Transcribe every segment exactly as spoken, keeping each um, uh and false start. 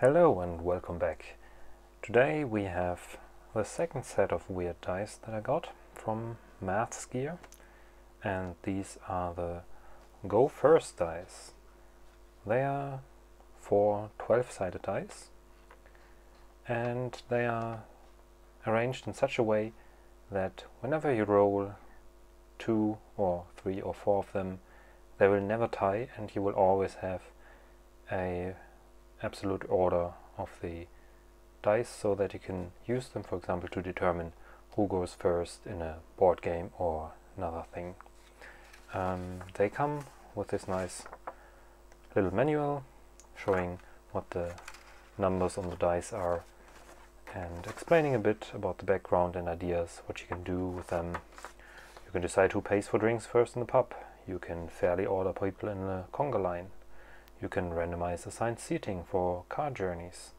Hello and welcome back. Today we have the second set of weird dice that I got from Maths Gear, and these are the Go First dice. They are four twelve-sided dice and they are arranged in such a way that whenever you roll two or three or four of them, they will never tie and you will always have a absolute order of the dice, so that you can use them, for example, to determine who goes first in a board game or another thing. Um, they come with this nice little manual showing what the numbers on the dice are and explaining a bit about the background and ideas, what you can do with them. You can decide who pays for drinks first in the pub. You can fairly order people in a conga line. You can randomize assigned seating for car journeys,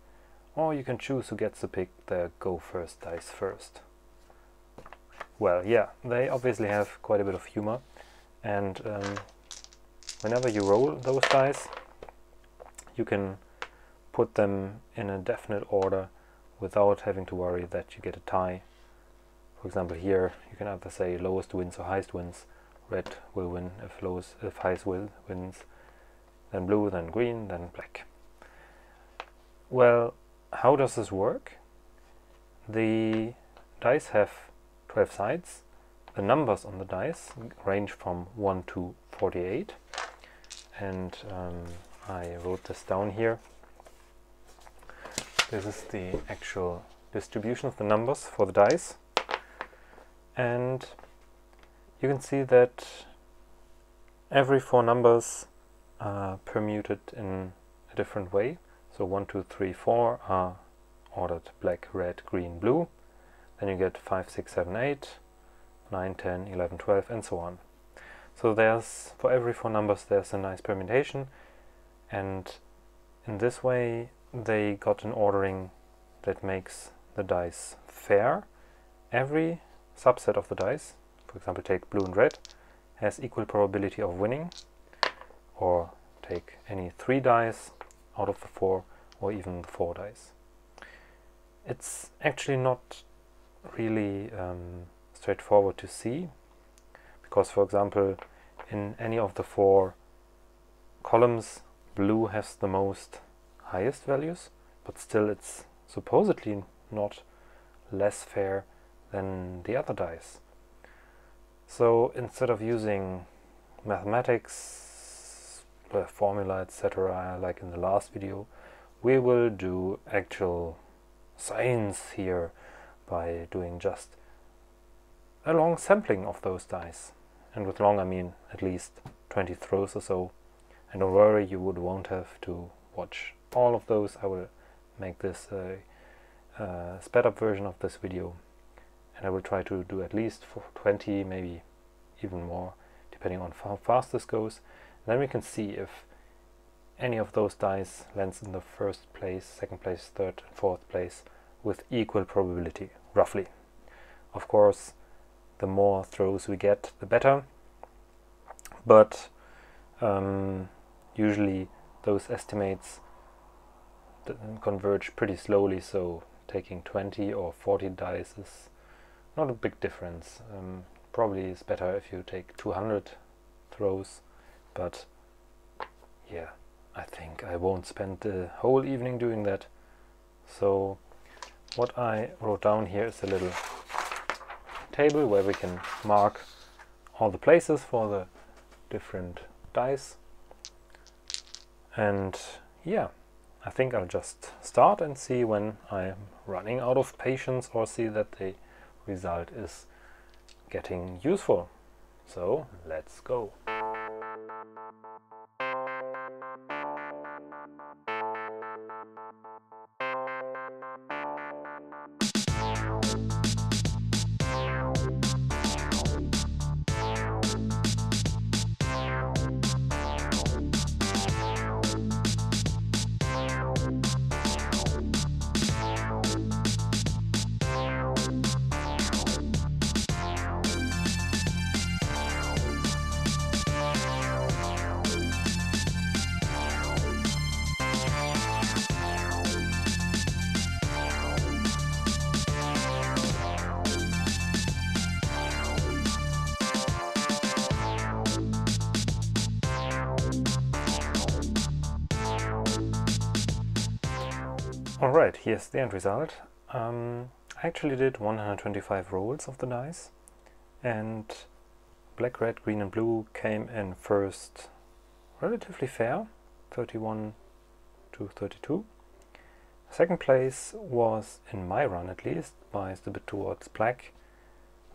or you can choose who gets to pick their Go First dice first. Well, yeah, they obviously have quite a bit of humor, and um, whenever you roll those dice, you can put them in a definite order without having to worry that you get a tie. For example, here you can either say lowest wins or highest wins. Red will win if lowest, if highest will wins. Then blue, then green, then black. Well, how does this work? The dice have twelve sides. The numbers on the dice range from one to forty-eight. And um, I wrote this down here. This is the actual distribution of the numbers for the dice. And you can see that every four numbers are permuted in a different way. So one, two, three, four are ordered black, red, green, blue. Then you get five, six, seven, eight, nine, ten, eleven, twelve and so on. So there's, for every four numbers there's a nice permutation, and in this way they got an ordering that makes the dice fair. Every subset of the dice, for example take blue and red, has equal probability of winning. Or take any three dice out of the four, or even the four dice. It's actually not really um, straightforward to see, because for example in any of the four columns blue has the most highest values, but still it's supposedly not less fair than the other dice. So instead of using mathematics, the formula, et cetera, like in the last video, we will do actual science here by doing just a long sampling of those dice. And with long I mean at least twenty throws or so. And don't worry, you would won't have to watch all of those. I will make this a, a sped up version of this video, and I will try to do at least for twenty, maybe even more, depending on how fast this goes. Then we can see if any of those dice lands in the first place, second place, third and fourth place with equal probability, roughly. Of course, the more throws we get, the better, but um, usually those estimates converge pretty slowly, so taking twenty or forty dice is not a big difference. Um, probably is better if you take two hundred throws. But yeah, I think I won't spend the whole evening doing that. So what I wrote down here is a little table where we can mark all the places for the different dice. And yeah, I think I'll just start and see when I'm running out of patience or see that the result is getting useful. So let's go. Alright, here's the end result. Um, I actually did one hundred twenty-five rolls of the dice, and black, red, green and blue came in first, relatively fair, thirty-one to thirty-two. Second place was, in my run at least, biased a bit towards black.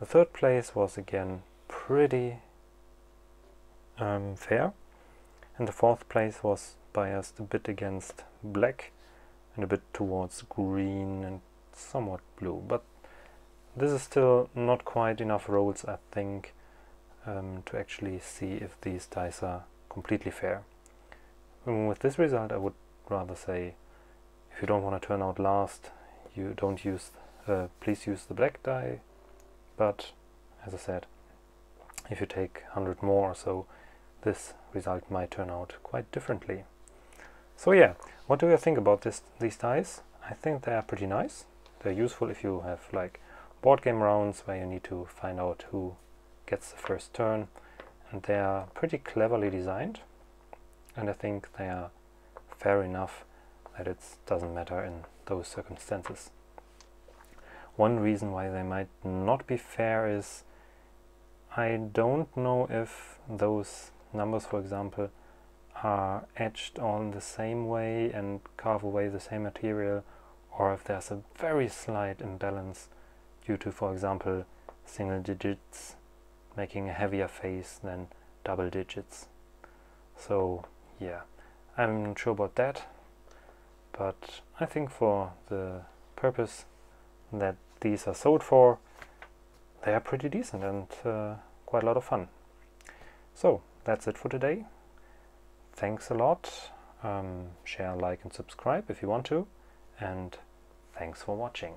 The third place was again pretty um, fair, and the fourth place was biased a bit against black and a bit towards green and somewhat blue, but this is still not quite enough rolls, I think, um, to actually see if these dice are completely fair. And with this result I would rather say, if you don't want to turn out last, you don't use, uh, please use the black die, but as I said, if you take one hundred more or so, this result might turn out quite differently. So yeah, what do you think about this, these dice? I think they are pretty nice. They're useful if you have like board game rounds where you need to find out who gets the first turn, and they are pretty cleverly designed, and I think they are fair enough that it doesn't matter in those circumstances. One reason why they might not be fair is I don't know if those numbers, for example, are etched on the same way and carve away the same material, or if there's a very slight imbalance due to, for example, single digits making a heavier face than double digits. So yeah, I'm not sure about that, but I think for the purpose that these are sold for, they are pretty decent and uh, quite a lot of fun. So that's it for today. Thanks a lot. Um, share, like and subscribe if you want to, and thanks for watching.